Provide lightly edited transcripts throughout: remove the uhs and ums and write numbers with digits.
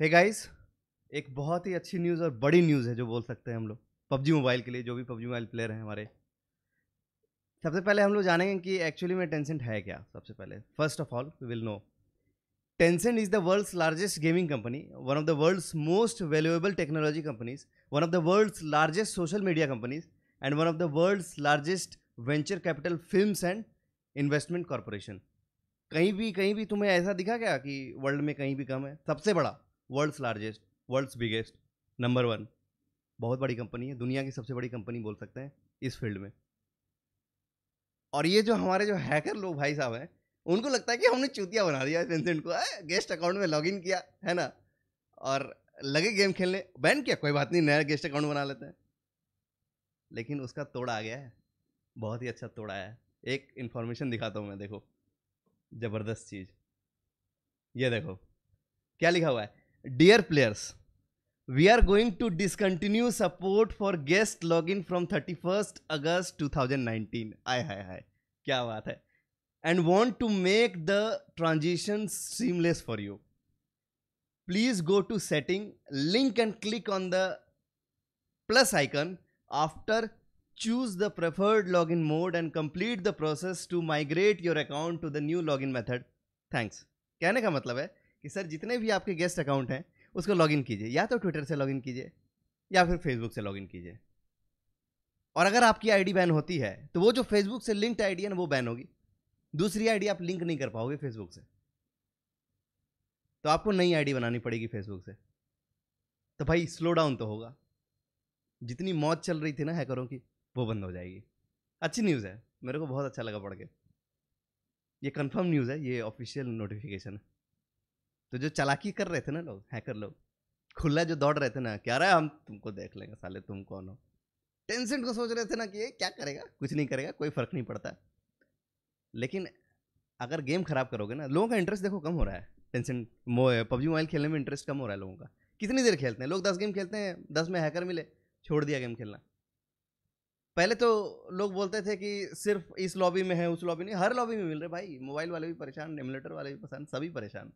Hey guys, एक बहुत ही अच्छी न्यूज़ और बड़ी न्यूज़ है जो बोल सकते हैं हम लोग पबजी मोबाइल के लिए, जो भी पबजी मोबाइल प्लेयर हैं हमारे। सबसे पहले हम लोग जानेंगे कि एक्चुअली में टेंसेंट है क्या। सबसे पहले first of all we will know Tencent is the world's largest gaming company, one of the world's most valuable technology companies, one of the world's largest social media companies and one of the world's largest venture capital films and investment corporation. कहीं भी तुम्हें ऐसा दिखा क्या कि world में कहीं भी कम है? सबसे बड़ा, world's largest, world's biggest, number one, बहुत बड़ी कंपनी है, दुनिया की सबसे बड़ी कंपनी बोल सकते हैं इस फील्ड में। और ये जो हमारे जो हैकर लोग भाई साहब हैं, उनको लगता है कि हमने चूतिया बना दिया टेंसेंट को, गेस्ट अकाउंट में लॉगिन किया है ना और लगे गेम खेलने, बैन किया, कोई बात नहीं, नया गेस्ट अकाउंट बना लेते हैं। लेकिन उसका तोड़ा आ गया है, बहुत ही अच्छा तोड़ा है। एक इन्फॉर्मेशन दिखाता हूँ मैं, देखो ज़बरदस्त चीज़, ये देखो क्या लिखा हुआ है। Dear players, we are going to discontinue support for guest log in from 31 August 2019। आय हाय हाय, क्या बात है। And want to make the transition seamless for you, please go to setting link and click on the plus icon after choose the preferred login mode and complete the process to migrate your account to the new login method. Thanks. कहने का मतलब है कि sir जितने भी आपके guest account हैं उसको लॉगिन कीजिए, या तो ट्विटर से लॉगिन कीजिए या फिर फेसबुक से लॉगिन कीजिए। और अगर आपकी आईडी बैन होती है तो वो जो फेसबुक से लिंक्ड आईडी है ना, वो बैन होगी, दूसरी आईडी आप लिंक नहीं कर पाओगे फेसबुक से, तो आपको नई आईडी बनानी पड़ेगी फेसबुक से। तो भाई स्लो डाउन तो होगा, जितनी मौज चल रही थी ना हैकरों की, वो बंद हो जाएगी। अच्छी न्यूज़ है, मेरे को बहुत अच्छा लगा पढ़ के। ये कंफर्म न्यूज़ है, ये ऑफिशियल नोटिफिकेशन है। तो जो चालाकी कर रहे थे ना लोग, हैकर लोग खुला जो दौड़ रहे थे ना, क्या रहा हम तुमको देख लेंगे, साले तुम कौन हो, टेंसेंट को सोच रहे थे ना कि ये क्या करेगा, कुछ नहीं करेगा, कोई फ़र्क नहीं पड़ता। लेकिन अगर गेम ख़राब करोगे ना, लोगों का इंटरेस्ट देखो कम हो रहा है, टेंसेंट पबजी मोबाइल खेलने में इंटरेस्ट कम हो रहा है लोगों का। कितनी देर खेलते हैं लोग, 10 गेम खेलते हैं, 10 में हैकर मिले, छोड़ दिया गेम खेलना। पहले तो लोग बोलते थे कि सिर्फ इस लॉबी में है, उस लॉबी नहीं, हर लॉबी में मिल रहे भाई, मोबाइल वाले भी परेशान, एमुलेटर वाले भी परेशान, सभी परेशान।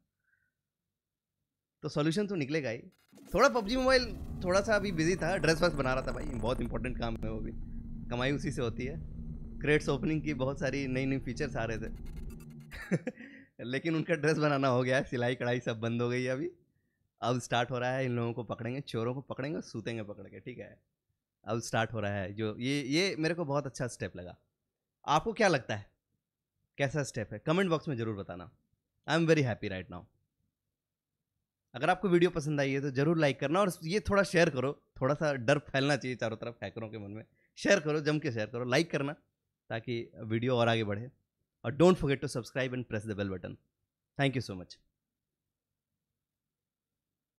तो सॉल्यूशन तो निकलेगा ही। थोड़ा पबजी मोबाइल थोड़ा सा अभी बिजी था, ड्रेस वैस बना रहा था भाई, बहुत इंपॉर्टेंट काम है, वो भी कमाई उसी से होती है। क्रेट्स ओपनिंग की बहुत सारी नई नई फीचर्स आ रहे थे लेकिन उनका ड्रेस बनाना हो गया, सिलाई कढ़ाई सब बंद हो गई है अभी। अब स्टार्ट हो रहा है, इन लोगों को पकड़ेंगे, चोरों को पकड़ेंगे, सूतेंगे पकड़ के, ठीक है। अब स्टार्ट हो रहा है जो ये मेरे को बहुत अच्छा स्टेप लगा। आपको क्या लगता है कैसा स्टेप है, कमेंट बॉक्स में ज़रूर बताना। I am very happy right now. अगर आपको वीडियो पसंद आई है तो ज़रूर लाइक करना, और ये थोड़ा शेयर करो, थोड़ा सा डर फैलना चाहिए चारों तरफ हैकरों के मन में। शेयर करो, जम के शेयर करो, लाइक करना ताकि वीडियो और आगे बढ़े। और don't forget to subscribe and press the bell button. Thank you so much.